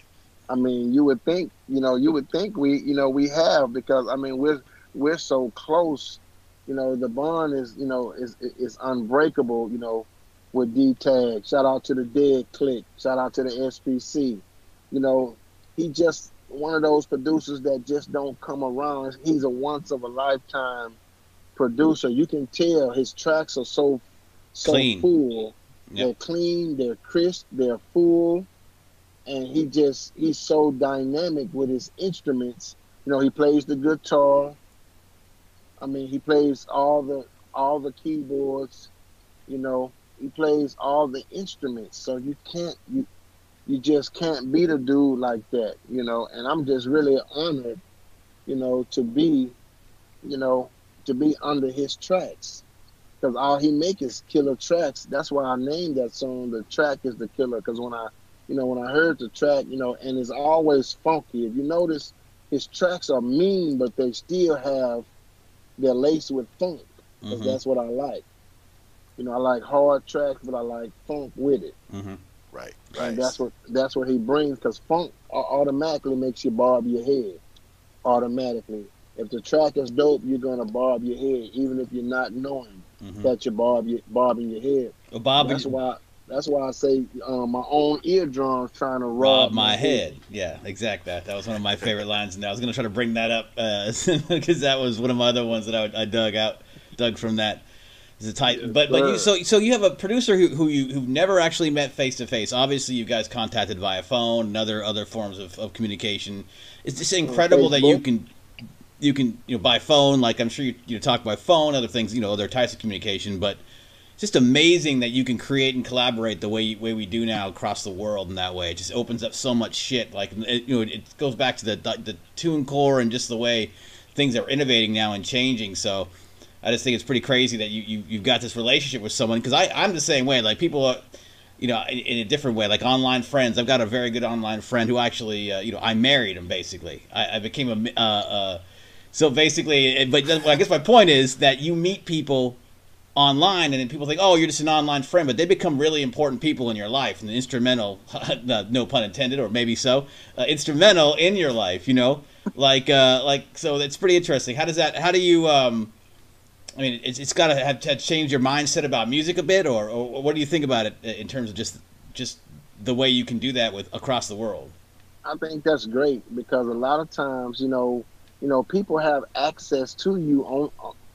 I mean, you would think, you know, we have, because I mean, we're so close. You know, the bond is, you know, is unbreakable, you know, with D-Tag. Shout out to the Dead Click. Shout out to the SPC. You know, he just one of those producers that just don't come around. He's a once-of-a-lifetime producer. You can tell his tracks are so clean. Full. Yep. They're clean, they're crisp, they're full. And he's so dynamic with his instruments. You know, he plays the guitar. I mean, he plays all the keyboards, you know. He plays all the instruments, so you just can't beat a dude like that, you know. And I'm just really honored, you know, to be under his tracks, because all he makes is killer tracks. That's why I named that song "The Track is the Killer," because when I heard the track, you know, and it's always funky. If you notice, his tracks are mean, but they still have, they're laced with funk. Because that's what I like. You know, I like hard tracks, but I like funk with it. Right, right. And that's what he brings, because funk automatically makes you bob your head. Automatically. If the track is dope, you're going to bob your head, even if you're not knowing that you're bobbing your head. That's why I say my own eardrums trying to rob my head. Yeah, exactly. That was one of my favorite lines, and I was going to try to bring that up because that was one of my other ones that I dug from that. It's a type, but you, so you have a producer who've never actually met face to face. Obviously, you guys contacted via phone and other forms of communication. It's just incredible that you can by phone, like I'm sure you talk by phone, other things, other types of communication, but. Just amazing that you can create and collaborate the way we do now across the world in that way. It just opens up so much shit. Like it goes back to the TuneCore and just the way things are innovating now and changing. So I just think it's pretty crazy that you've got this relationship with someone, because I'm the same way. Like people are, in a different way. Like online friends, I've got a very good online friend who actually I married him basically. I became a so basically. But I guess my point is that you meet people online, and then people think, oh, you're just an online friend, but they become really important people in your life and instrumental, no pun intended, or maybe so, instrumental in your life, so that's pretty interesting. How do you I mean, it's got to have changed your mindset about music a bit, or what do you think about it in terms of just the way you can do that with across the world? I think that's great, because a lot of times people have access to you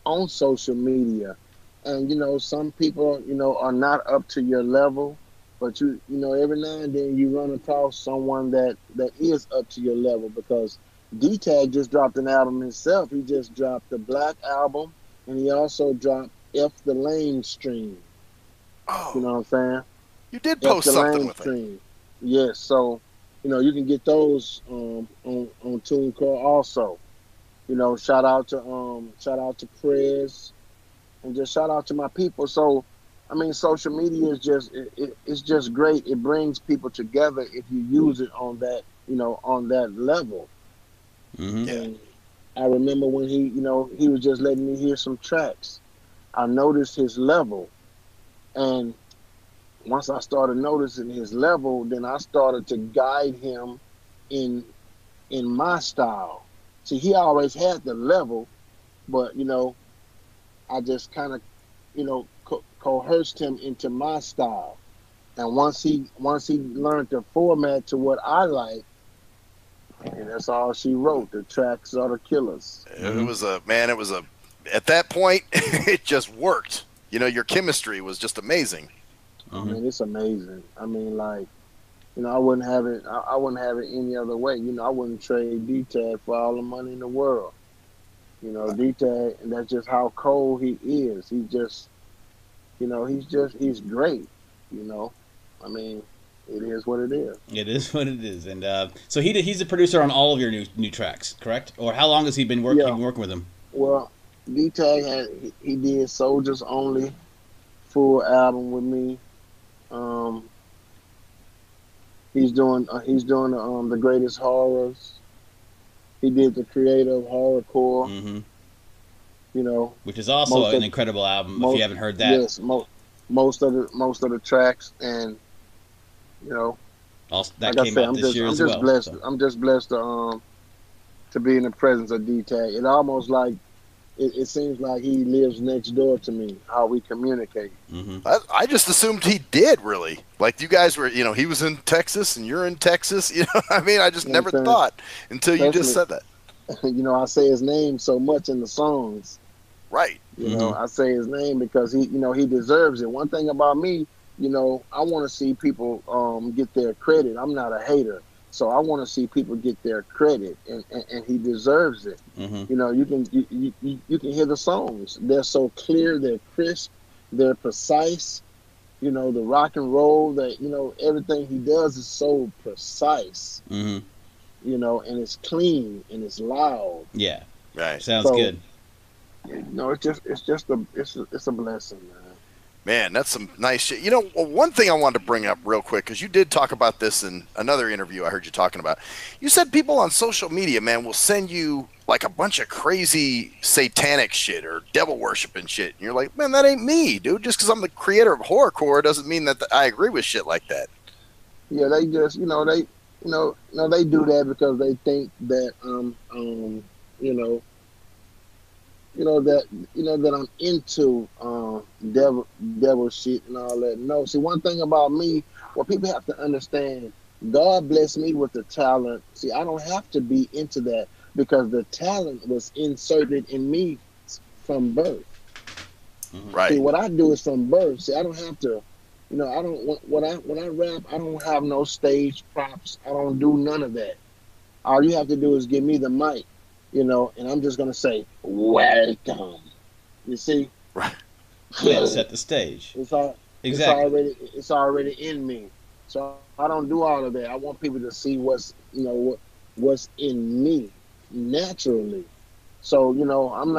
on social media. And, some people, are not up to your level, but you every now and then you run across someone that is up to your level, because D-Tag just dropped an album himself. He just dropped the Black Album, and he also dropped F the Lame Stream. Oh. You know what I'm saying? You did post something with it. Yes, so, you can get those on TuneCore also. Shout out to Prez. And just shout out to my people. So, I mean, social media is just, it's just great. It brings people together if you use it on that, on that level. Mm-hmm. And I remember when he, he was just letting me hear some tracks. I noticed his level. And once I started noticing his level, then I started to guide him in my style. See, he always had the level, but, I just kind of, coerced him into my style, and once he learned the format to what I like, and that's all she wrote. The Tracks Are the Killers. It was a man. It was a at that point, it just worked. Your chemistry was just amazing. I mean, it's amazing. I mean, like, I wouldn't have it. I wouldn't have it any other way. I wouldn't trade D-Tag for all the money in the world. D-Tag, and that's just how cold he is. He just, he's great. I mean, it is what it is. It is what it is. And so he's a producer on all of your new tracks, correct? Or how long has he been working with him? Well, D-Tag he did Soldiers Only full album with me. He's doing the Greatest Horrors. He did the creative Horrorcore, which is also an incredible album. If you haven't heard that, yes, most of the tracks, and that came out this year as well. I'm just blessed to be in the presence of D-Tag. It almost like it seems like he lives next door to me. How we communicate. I just assumed he did really. Like you guys were, he was in Texas and you're in Texas. I mean, I just never thought until you just said that. I say his name so much in the songs. Right. I say his name because he, he deserves it. One thing about me, I want to see people get their credit. I'm not a hater. So I want to see people get their credit, and he deserves it. You can hear the songs; they're so clear, they're crisp, they're precise. The rock and roll that everything he does is so precise. And it's clean and it's loud. Yeah, right. Sounds good. It's just a blessing, man. Man, that's some nice shit. You know, one thing I wanted to bring up real quick, because you did talk about this in another interview I heard you talking about. You said people on social media, man, will send you like a bunch of crazy satanic shit or devil worship and shit. And you're like, man, that ain't me, dude. Just because I'm the creator of horrorcore doesn't mean that I agree with shit like that. Yeah, they just, you know, they do that because they think that, that I'm into devil shit and all that. No, see, one thing about me, what people have to understand, God blessed me with the talent. See, I don't have to be into that because the talent was inserted in me from birth. Right. See, what I do is from birth. See, I don't have to, you know, I don't, when I rap, I don't have no stage props. I don't do none of that. All you have to do is give me the mic. You know, and I'm just gonna say welcome. You see, right? Yeah, set the stage. Exactly. It's already in me. So I don't do all of that. I want people to see what's, you know, what's in me naturally. So, you know, I'm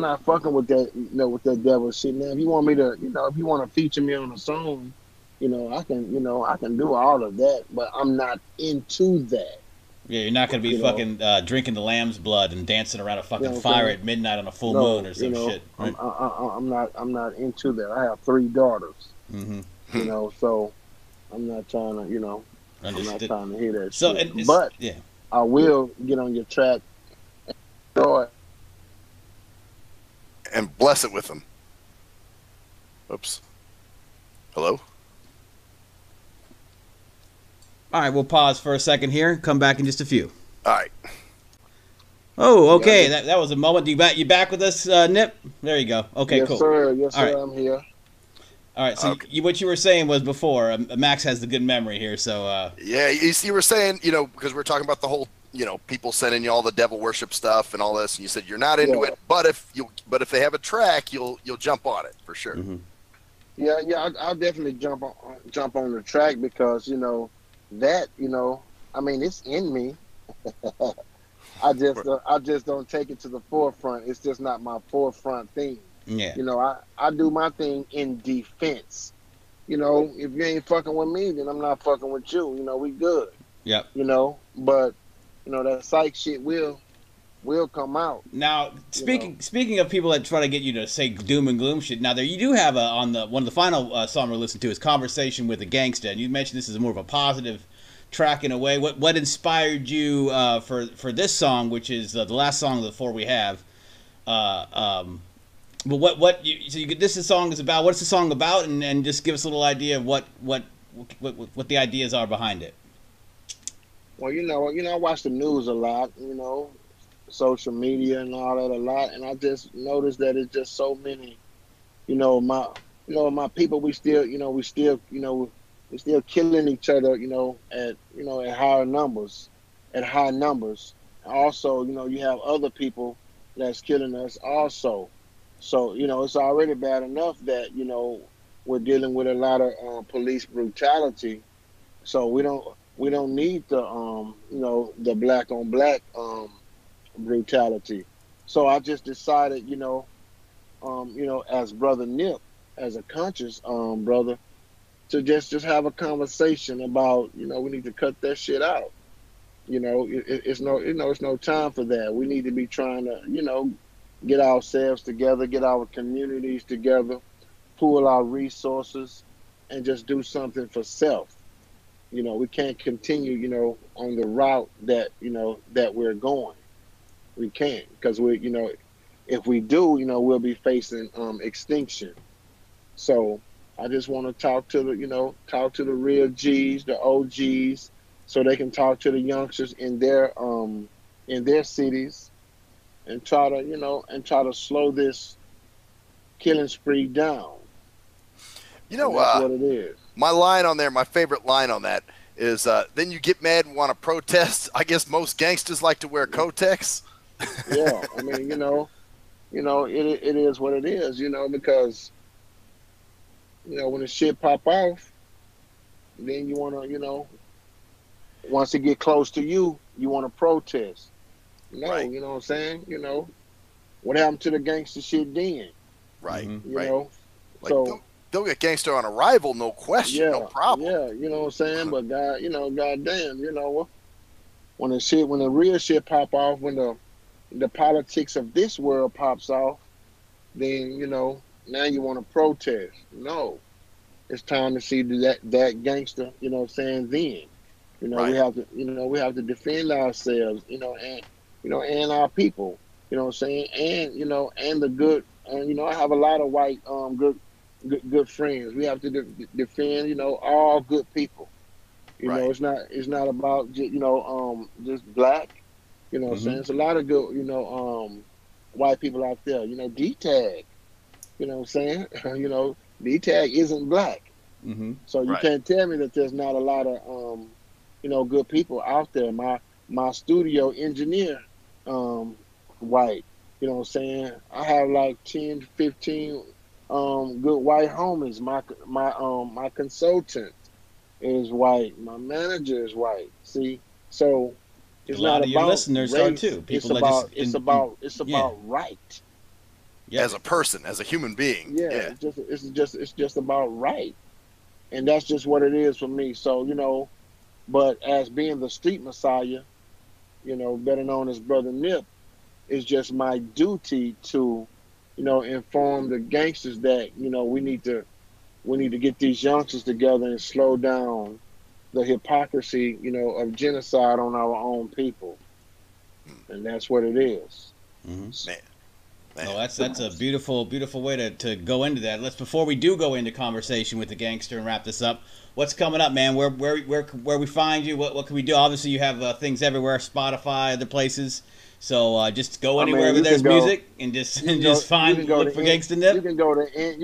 not fucking with that, you know, with that devil shit. Now, if you want me to, you know, if you want to feature me on a song, you know, I can do all of that. But I'm not into that. Yeah, you're not going to be fucking drinking the lamb's blood and dancing around a fucking fire at midnight on a full moon or some shit. Right? I'm not into that. I have 3 daughters. Mm-hmm. You know, so I'm not trying to, you know, I'm not trying to hear that shit. But yeah. I will get on your track and enjoy it. And bless it with them. Oops. Hello? All right, we'll pause for a second here. Come back in just a few. All right. Oh, okay. That was a moment. You back with us, Nip? There you go. Okay, yes, cool. Yes, sir. Right. I'm here. All right. So what you were saying was before. Max has the good memory here, so. Yeah, you were saying, you know, because we're talking about the whole, you know, people sending you all the devil worship stuff and all this, and you said you're not into it, but if they have a track, you'll jump on it for sure. Mm-hmm. Yeah. I'll definitely jump on the track because, you know. That, you know, I mean, it's in me. I just don't take it to the forefront. It's just not my forefront thing. Yeah. You know, I do my thing in defense. You know, if you ain't fucking with me, then I'm not fucking with you. You know, we good. Yep. You know, but you know that psych shit will come out. Now, speaking of people that try to get you to say doom and gloom shit, now there you do have on the one of the final song we listened to is "Conversation with the Gangster," and you mentioned this is more of a positive track in a way. What inspired you for this song, which is the last song of the 4 we have? But what's the song about, and just give us a little idea of what the ideas are behind it. Well, you know, I watch the news a lot, you know. Social media and all that a lot, and I just noticed that it's just so many, you know, my people. We still killing each other, you know, at higher numbers. Also, you know, you have other people that's killing us also. So, you know, it's already bad enough that, you know, we're dealing with a lot of police brutality. So we don't need the you know, the black on black brutality. So I just decided, you know, as Brother Nip, as a conscious brother, to just have a conversation about, you know, we need to cut that shit out. You know, it's no time for that. We need to be trying to, you know, get ourselves together, get our communities together, pool our resources, and just do something for self. You know, we can't continue, you know, on the route that, you know, that we're going. We can't, because we, you know, if we do, you know, we'll be facing extinction. So I just want to talk to the real G's, the OGs, so they can talk to the youngsters in their cities, and try to slow this killing spree down. You know, that's what it is. My line on there, my favorite line on that is, then you get mad and want to protest. I guess most gangsters like to wear Kotex. Yeah, I mean, you know, it is what it is, you know, because, you know, when the shit pop off, then you want to, you know, once it get close to you, you want to protest. No, right. You know what I'm saying? You know, what happened to the gangster shit then? Right. You know, like, so they'll get Ganxsta on Arrival, no question, no problem. Yeah, you know what I'm saying? But God, you know, goddamn, you know, when the shit, when the real shit pop off, when the politics of this world pops off, then you know now you want to protest. No, it's time to see that Ganxsta, you know what I'm saying? Then, you know, right. we have to defend ourselves, you know, and our people, you know what I'm saying? And you know, and the good, you know, I have a lot of white good friends. We have to defend, you know, all good people. You right. know, it's not about just, you know, just black. You know what I'm saying? It's a lot of good, you know, white people out there. You know, D-Tag. You know what I'm saying? You know, D-Tag isn't black. So you can't tell me that there's not a lot of, you know, good people out there. My studio engineer, white. You know what I'm saying? I have like 10, 15 good white homies. My consultant is white. My manager is white. See, so. It's a lot of your listeners race. Are too. People it's about right. Yeah, as a person, as a human being. Yeah, yeah. It's just about right, and that's just what it is for me. So you know, but as being the street messiah, you know, better known as Brother Nip, it's just my duty to, you know, inform the gangsters that you know we need to get these youngsters together and slow down the hypocrisy, you know, of genocide on our own people. And that's what it is. Man. Oh, that's a beautiful, beautiful way to go into that. Let's, before we do go into conversation with the Ganxsta and wrap this up, what's coming up, man? Where we find you? What can we do? Obviously, you have things everywhere, Spotify, other places. So just go anywhere where there's music and just find, look for Ganxsta Nip. You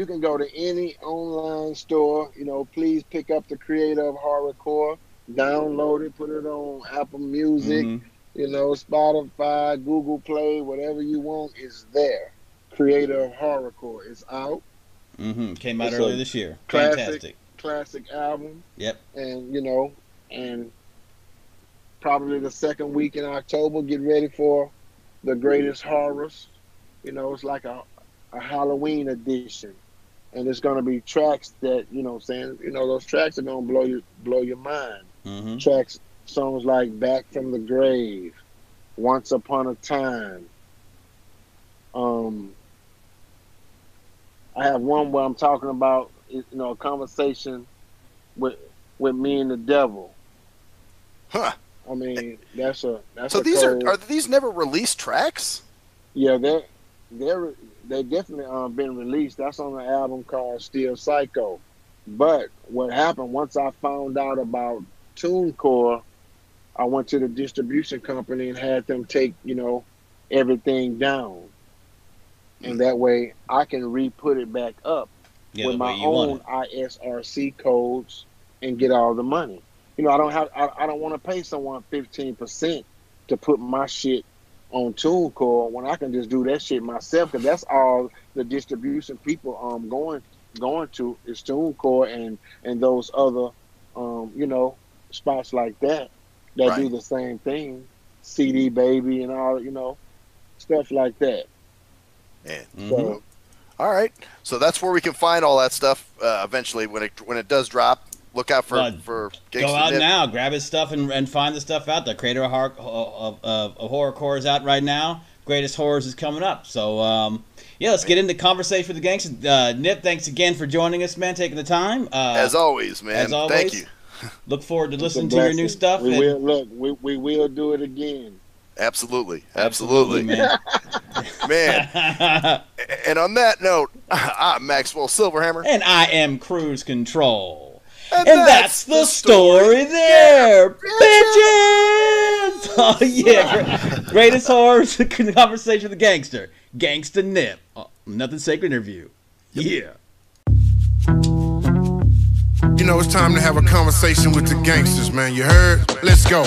can go to any online store. You know, please pick up the Creator of Horrorcore, download it, put it on Apple Music, you know, Spotify, Google Play, whatever you want is there. Creator of Horrorcore is out. Came out earlier this year. Classic album. Yep. And you know, and probably the second week in October, get ready for the Greatest Horrors. You know, it's like a Halloween edition. And it's going to be tracks that, you know what I'm saying, you know, those tracks are going to blow your mind. Tracks, songs like Back from the Grave, Once Upon a Time. I have one where I'm talking about, you know, a conversation with me and the devil. Huh. I mean, that's so. Are these never released tracks? Yeah, they definitely been released. That's on an album called Steel Psycho. But what happened once I found out about TuneCore, I went to the distribution company and had them take, you know, everything down, and that way I can re-put it back up with my own ISRC codes and get all the money. You know, I don't want to pay someone 15% to put my shit on TuneCore when I can just do that shit myself. Because that's all the distribution people going to is TuneCore and those other you know, spots like that do the same thing, CD Baby and all, you know, stuff like that. Man. So, all right, so that's where we can find all that stuff eventually when it does drop. Look out for Ganxsta. Go out now, grab his stuff and find the stuff out. The Creator of Horrorcore is out right now. Greatest Horrors is coming up. So yeah, let's get into conversation with the Ganxsta. Nip, thanks again for joining us, man, taking the time. As always, man. As always, thank you. Look forward to listening to your new stuff. We will do it again. Absolutely, man. Man. And on that note, I'm Maxwell Silverhammer, and I am Cruise Control. And that's the story there, bitches! Oh, yeah. Greatest Horrors, Conversation with the Gangster. Ganxsta Nip. Oh, Nothing Sacred interview. Yeah. You know, it's time to have a conversation with the gangsters, man. You heard? Let's go.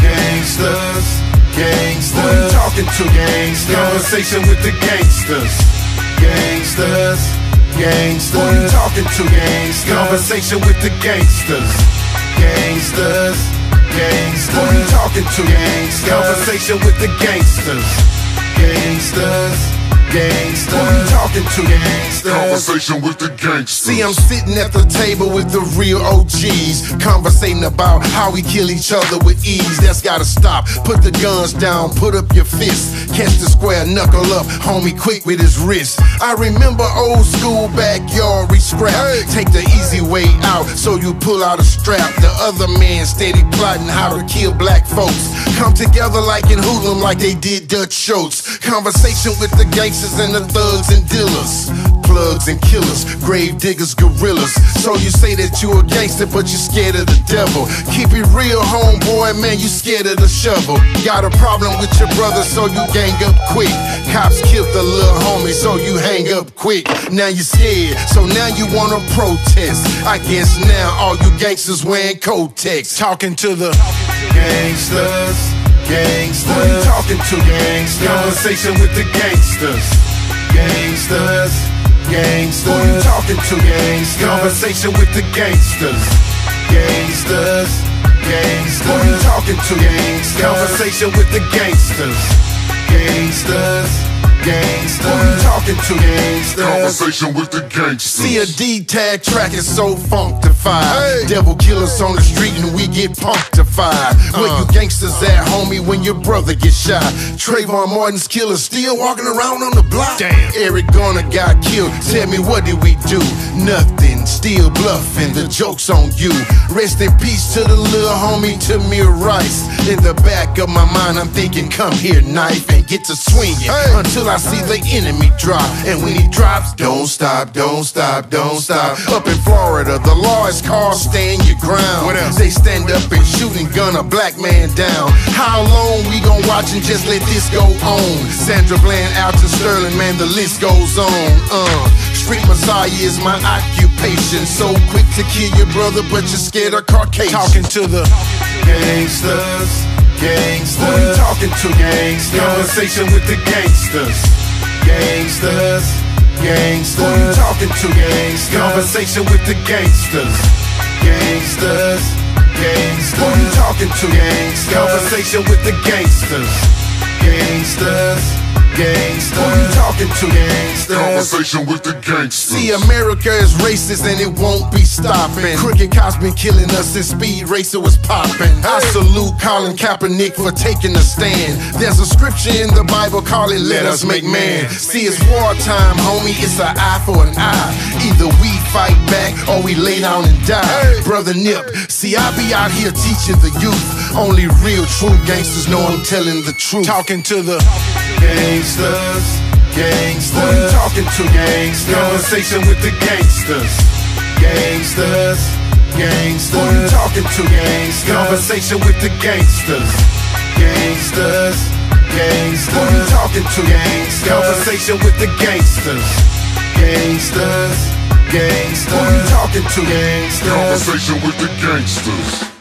Gangsters. Gangsters. Who are you talking to? Gangsters. Conversation with the gangsters. Gangsters. Gangsters. Who you talking to? Gangsters. Conversation with the gangsters. Gangsters. Gangsters. Who you talking to? Gangsters. Conversation with the gangsters. Gangsters. Gangster. Who you talking to? Gangster. Conversation with the Gangster. See, I'm sitting at the table with the real OGs, conversating about how we kill each other with ease. That's gotta stop. Put the guns down, put up your fists. Catch the square knuckle up, homie quick with his wrist. I remember old school backyard re-scrap. Take the easy way out, so you pull out a strap. The other man steady plotting how to kill black folks. Come together like in Hoodlum, like they did Dutch Schultz. Conversation with the gangsters and the thugs and dealers, plugs and killers, grave diggers, gorillas. So you say that you a gangster, but you scared of the devil. Keep it real, homeboy, man, you scared of the shovel. Got a problem with your brother, so you gang up quick. Cops killed the little homie, so you hang up quick. Now you scared, so now you wanna protest. I guess now all you gangsters wearing Kotex. Talking to the gangsters, gangsters. Who you talking to? Gangsters. Conversation with the gangsters. Gangsters, gangsters. Who you talking to? Gangsters. Conversation with the gangsters. Gangsters, gangsters. Who you talking to? Gangsters. Conversation with the gangsters. Gangsters, gangsters. Who you talking to? Gangsters. Conversation with the gangsters. See, a D-Tag track is so funkified. Hey. Devil killers on the street and we get punctified. Where you gangsters at, homie, when your brother gets shot? Trayvon Martin's killer still walking around on the block. Damn. Eric Garner got killed. Tell me, what did we do? Nothing. Still bluffing. The joke's on you. Rest in peace to the little homie Tamir Rice. In the back of my mind, I'm thinking, come here, knife, and get to swinging. Hey. Until I see the enemy drop, and when he drops, don't stop, don't stop, don't stop. Up in Florida, the law is called stand your ground. What else? They stand up and shoot and gun a black man down. How long we gon' watch and just let this go on? Sandra Bland, Alton Sterling, man, the list goes on. Street Messiah is my occupation. So quick to kill your brother, but you're scared of Caucasian. Talking to the gangsters. Gangsters. Who you talking to? Gangsters. Conversation with the gangsters. Gangsters, gangsters. Who you talking to? Gangsters. Conversation with the gangsters. Gangsters, gangsters. Who you talking to? Gangsters. Conversation with the gangsters. Gangsters, gangsters. Who you talking to? Gangsters. Conversation with the gangsters. See, America is racist and it won't be stopping. Crooked cops been killing us since Speed Racer was popping. I salute Colin Kaepernick for taking a stand. There's a scripture in the Bible, call it, let us make man. See, it's wartime, homie, it's an eye for an eye. Either we fight back or we lay down and die. Brother Nip, see, I be out here teaching the youth. Only real true gangsters know I'm telling the truth. Talking to the gangsters, gangsters. Who you talking to? Gangsters. Conversation with the gangsters. Gangsters, gangsters. Who you talking to? Gangsters. Conversation with the gangsters. Gangsters, gangsters. Who you talking to? Gangsters. Conversation with the gangsters. Gangsters, gangsters. Who you talking to? Gangsters. Conversation with the gangsters.